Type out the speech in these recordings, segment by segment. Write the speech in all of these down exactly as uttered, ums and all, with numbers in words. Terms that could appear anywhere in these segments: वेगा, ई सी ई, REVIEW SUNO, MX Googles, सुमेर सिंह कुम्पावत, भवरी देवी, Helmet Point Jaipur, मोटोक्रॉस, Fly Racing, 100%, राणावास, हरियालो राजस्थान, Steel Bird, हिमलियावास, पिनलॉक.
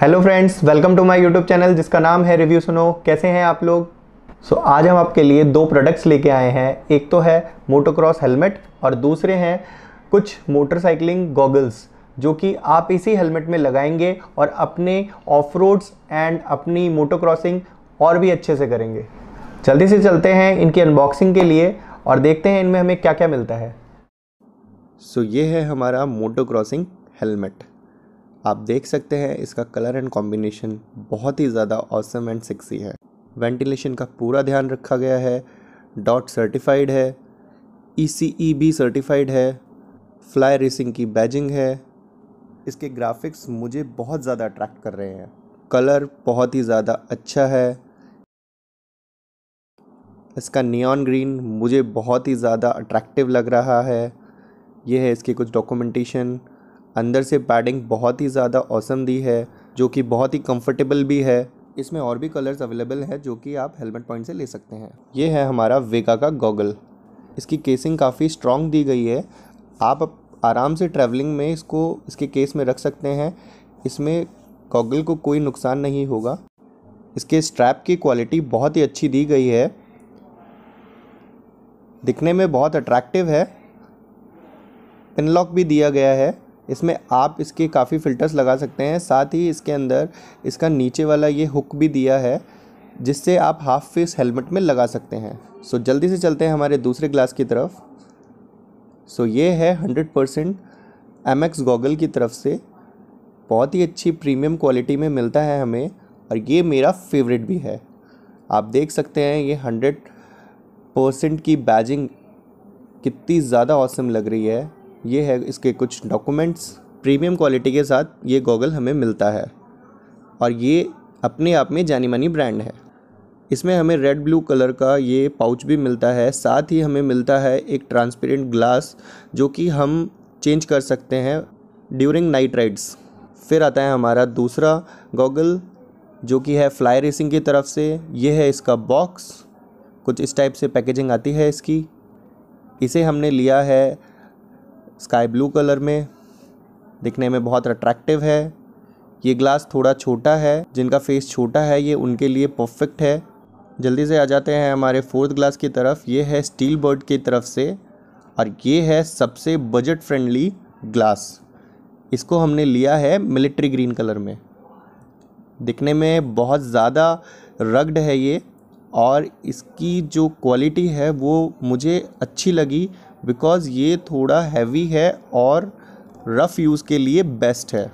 Hello friends, welcome to my YouTube channel जिसका नाम है रिव्यू सुनो। कैसे हैं आप लोग? सो so, आज हम आपके लिए दो प्रोडक्ट्स लेके आए हैं। एक तो है मोटोक्रॉस हेलमेट और दूसरे हैं कुछ मोटरसाइकिलिंग गॉगल्स जो कि आप इसी हेलमेट में लगाएंगे और अपने ऑफ रोड्स एंड अपनी मोटोक्रॉसिंग और भी अच्छे से करेंगे। जल्दी से चलते हैं इनकी अनबॉक्सिंग के लिए और देखते हैं इनमें हमें क्या क्या मिलता है। सो so, ये है हमारा मोटोक्रॉसिंग हेलमेट। आप देख सकते हैं इसका कलर एंड कॉम्बिनेशन बहुत ही ज़्यादा ऑसम एंड सेक्सी है। वेंटिलेशन का पूरा ध्यान रखा गया है। डॉट सर्टिफाइड है, ई सी ई भी सर्टिफाइड है, फ्लाई रेसिंग की बैजिंग है। इसके ग्राफिक्स मुझे बहुत ज़्यादा अट्रैक्ट कर रहे हैं। कलर बहुत ही ज़्यादा अच्छा है। इसका नियॉन ग्रीन मुझे बहुत ही ज़्यादा अट्रैक्टिव लग रहा है। यह है इसकी कुछ डॉक्यूमेंटेशन। अंदर से पैडिंग बहुत ही ज़्यादा ऑसम दी है जो कि बहुत ही कंफर्टेबल भी है। इसमें और भी कलर्स अवेलेबल है जो कि आप हेलमेट पॉइंट से ले सकते हैं। ये है हमारा वेगा का गॉगल। इसकी केसिंग काफ़ी स्ट्रॉन्ग दी गई है। आप आराम से ट्रैवलिंग में इसको इसके केस में रख सकते हैं। इसमें गॉगल को कोई नुकसान नहीं होगा। इसके स्ट्रैप की क्वालिटी बहुत ही अच्छी दी गई है। दिखने में बहुत अट्रैक्टिव है। पिनलॉक भी दिया गया है। इसमें आप इसके काफ़ी फ़िल्टर्स लगा सकते हैं। साथ ही इसके अंदर इसका नीचे वाला ये हुक भी दिया है जिससे आप हाफ फेस हेलमेट में लगा सकते हैं। सो जल्दी से चलते हैं हमारे दूसरे ग्लास की तरफ। सो ये है hundred percent M X goggle की तरफ से। बहुत ही अच्छी प्रीमियम क्वालिटी में मिलता है हमें और ये मेरा फेवरेट भी है। आप देख सकते हैं ये हंड्रेड परसेंट की बैजिंग कितनी ज़्यादा ऑसम लग रही है। ये है इसके कुछ डॉक्यूमेंट्स। प्रीमियम क्वालिटी के साथ ये गॉगल हमें मिलता है और ये अपने आप में जानी मानी ब्रांड है। इसमें हमें रेड ब्लू कलर का ये पाउच भी मिलता है। साथ ही हमें मिलता है एक ट्रांसपेरेंट ग्लास जो कि हम चेंज कर सकते हैं ड्यूरिंग नाइट राइड्स। फिर आता है हमारा दूसरा गॉगल जो कि है फ्लाई रेसिंग की तरफ से। ये है इसका बॉक्स। कुछ इस टाइप से पैकेजिंग आती है इसकी। इसे हमने लिया है स्काई ब्लू कलर में। दिखने में बहुत अट्रैक्टिव है। ये ग्लास थोड़ा छोटा है। जिनका फेस छोटा है ये उनके लिए परफेक्ट है। जल्दी से आ जाते हैं हमारे फोर्थ ग्लास की तरफ। ये है स्टील बर्ड की तरफ से और ये है सबसे बजट फ्रेंडली ग्लास। इसको हमने लिया है मिलिट्री ग्रीन कलर में। दिखने में बहुत ज़्यादा रग्ड है ये और इसकी जो क्वालिटी है वो मुझे अच्छी लगी बिकॉज़ ये थोड़ा हैवी है और रफ़ यूज़ के लिए बेस्ट है।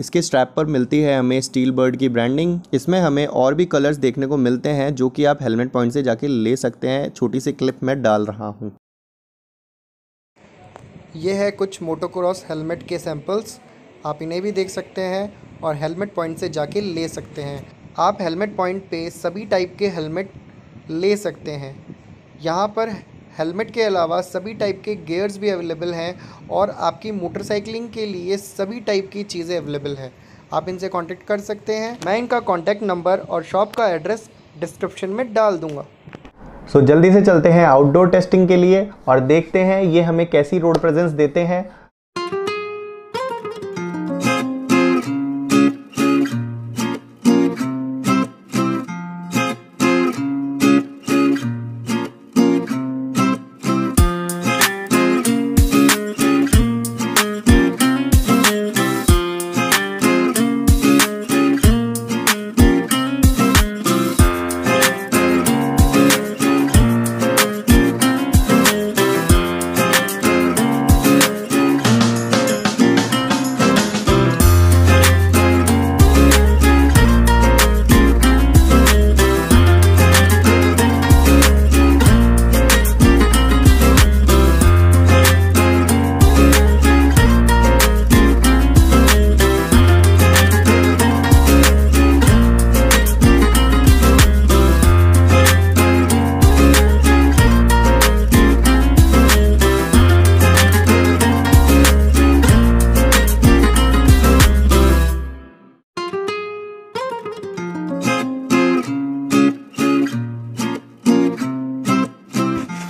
इसके स्ट्रैप पर मिलती है हमें स्टील बर्ड की ब्रांडिंग। इसमें हमें और भी कलर्स देखने को मिलते हैं जो कि आप हेलमेट पॉइंट से जाके ले सकते हैं। छोटी सी क्लिप में डाल रहा हूँ। ये है कुछ मोटोक्रॉस हेलमेट के सैम्पल्स। आप इन्हें भी देख सकते हैं और हेलमेट पॉइंट से जाके ले सकते हैं। आप हेलमेट पॉइंट पे सभी टाइप के हेलमेट ले सकते हैं। यहाँ पर हेलमेट के अलावा सभी टाइप के गियर्स भी अवेलेबल हैं और आपकी मोटरसाइकिलिंग के लिए सभी टाइप की चीज़ें अवेलेबल हैं। आप इनसे कांटेक्ट कर सकते हैं। मैं इनका कांटेक्ट नंबर और शॉप का एड्रेस डिस्क्रिप्शन में डाल दूंगा। सो so, जल्दी से चलते हैं आउटडोर टेस्टिंग के लिए और देखते हैं ये हमें कैसी रोड प्रेजेंस देते हैं।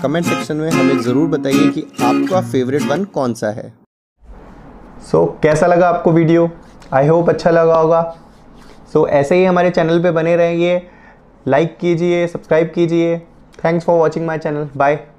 कमेंट सेक्शन में हमें ज़रूर बताइए कि आपका फेवरेट वन कौन सा है। सो so, कैसा लगा आपको वीडियो? आई होप अच्छा लगा होगा। सो so, ऐसे ही हमारे चैनल पे बने रहिए, लाइक कीजिए, सब्सक्राइब कीजिए। Thanks for watching my channel, bye.